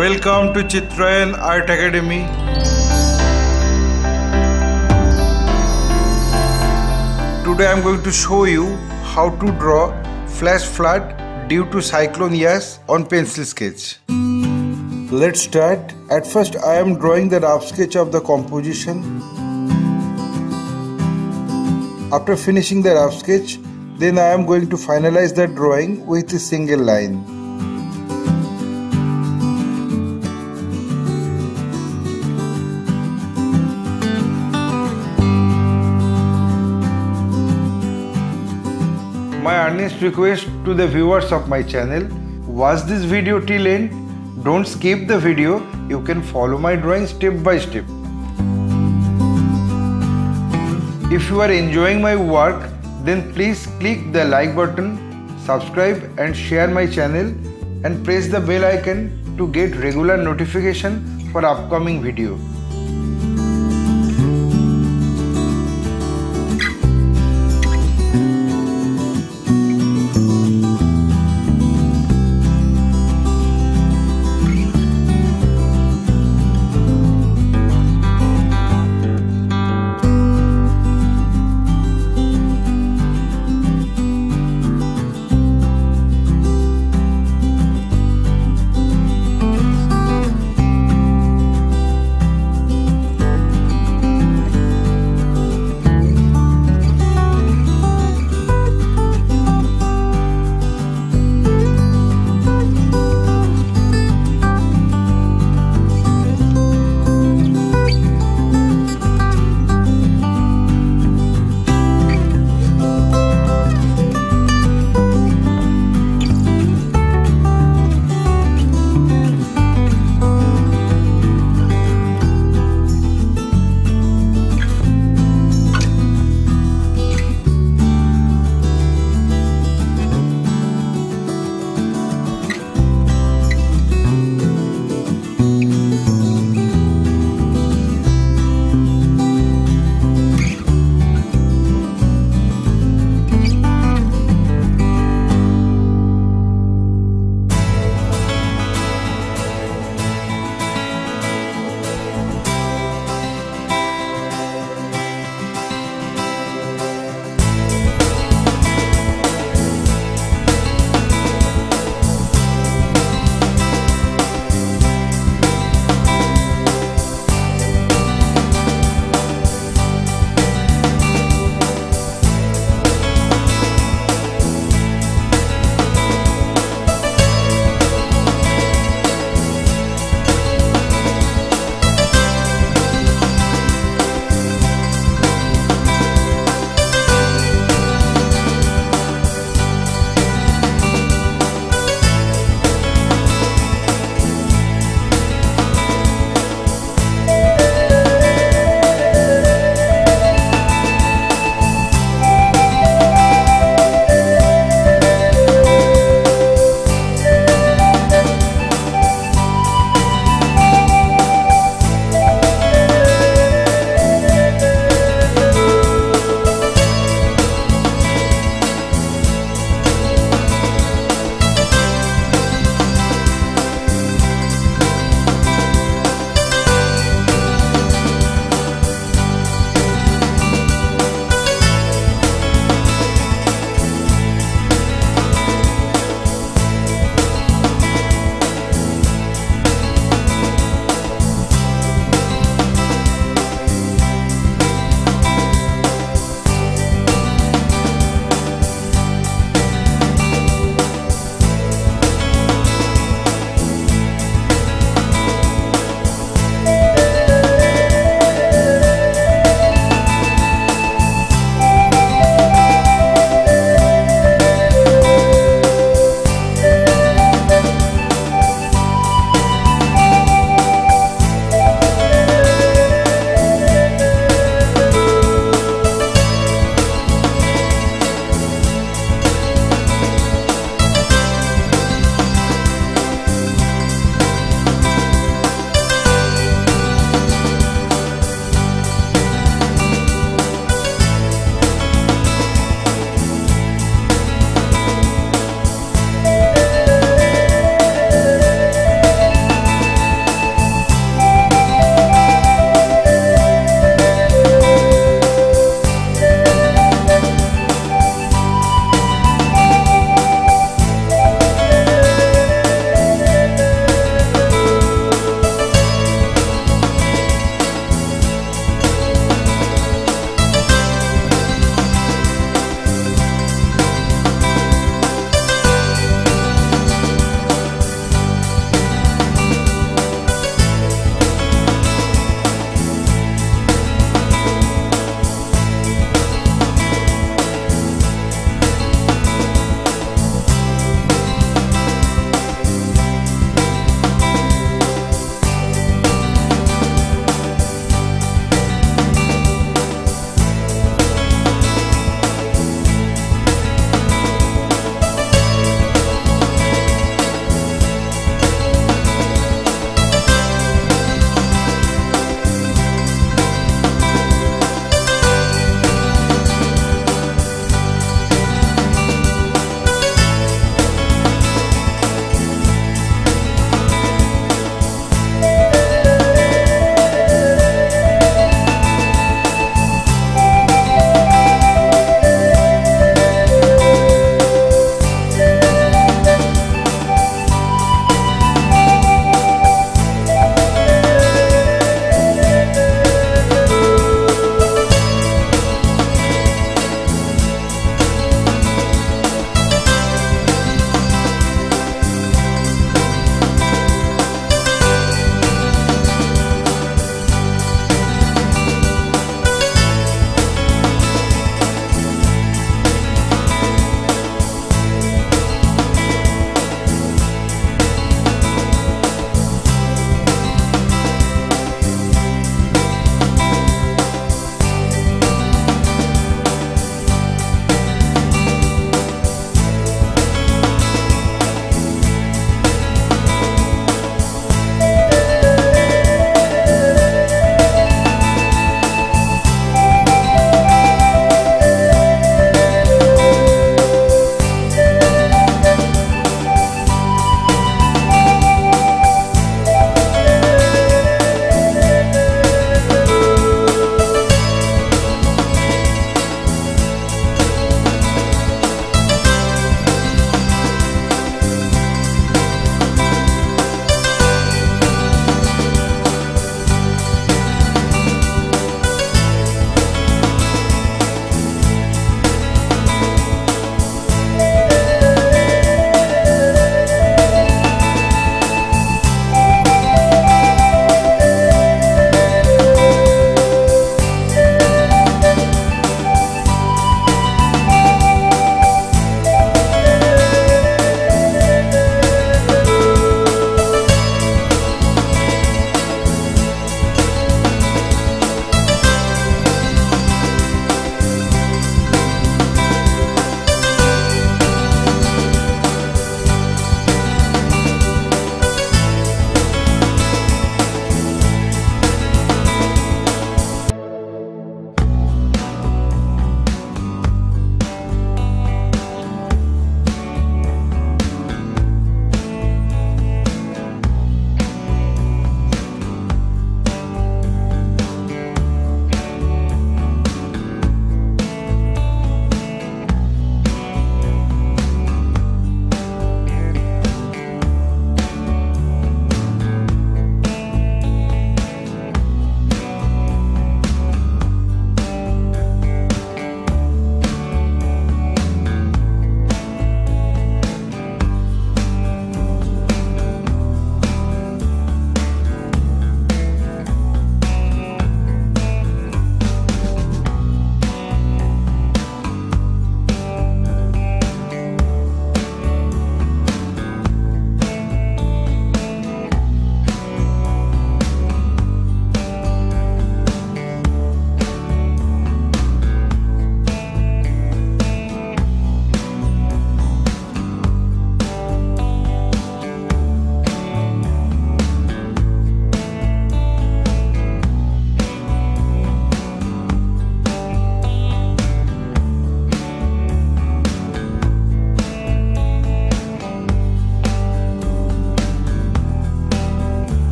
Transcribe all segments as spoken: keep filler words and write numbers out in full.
Welcome to Chitrayan Art Academy. Today I am going to show you how to draw flash flood due to cyclone Yas on pencil sketch. Let's start. At first I am drawing the rough sketch of the composition. After finishing the rough sketch, then I am going to finalize the drawing with a single line. My earnest request to the viewers of my channel, watch this video till end, don't skip the video, you can follow my drawing step by step. If you are enjoying my work, then please click the like button, subscribe and share my channel and press the bell icon to get regular notification for upcoming video.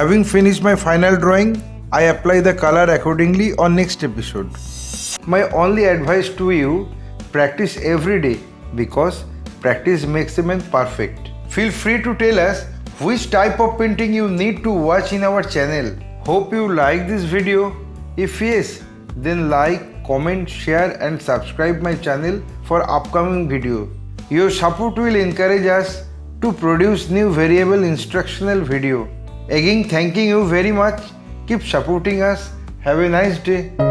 Having finished my final drawing, I apply the color accordingly on next episode. My only advice to you, practice every day because practice makes the man perfect. Feel free to tell us which type of painting you need to watch in our channel. Hope you like this video. If yes, then like, comment, share and subscribe my channel for upcoming video. Your support will encourage us to produce new variable instructional video. Again, thanking you very much. Keep supporting us. Have a nice day.